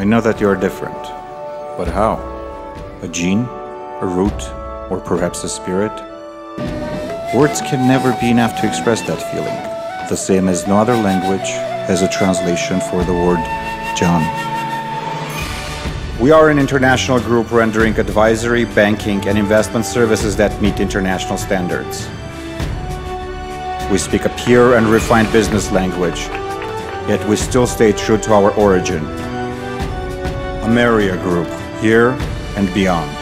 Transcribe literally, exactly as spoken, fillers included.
I know that you are different, but how? A gene? A root? Or perhaps a spirit? Words can never be enough to express that feeling, the same as no other language has a translation for the word John. We are an international group rendering advisory, banking, and investment services that meet international standards. We speak a pure and refined business language, yet we still stay true to our origin. Ameria Group, here and beyond.